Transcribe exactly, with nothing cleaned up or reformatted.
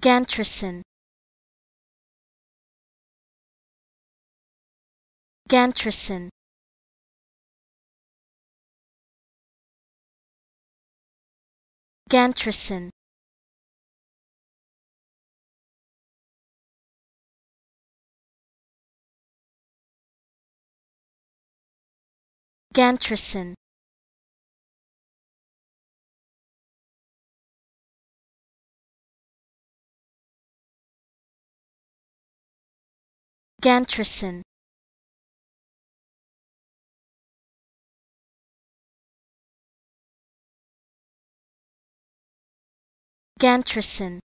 Gantrisin. Gantrisin. Gantrisin. Gantrisin. Gantrisin. Gantrisin.